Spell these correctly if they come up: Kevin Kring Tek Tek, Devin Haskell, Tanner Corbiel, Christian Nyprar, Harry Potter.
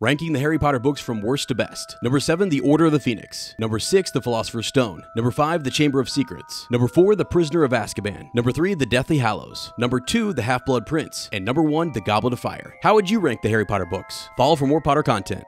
Ranking the Harry Potter books from worst to best. Number 7, The Order of the Phoenix. Number 6, The Philosopher's Stone. Number 5, The Chamber of Secrets. Number 4, The Prisoner of Azkaban. Number 3, The Deathly Hallows. Number 2, The Half-Blood Prince. And number 1, The Goblet of Fire. How would you rank the Harry Potter books? Follow for more Potter content.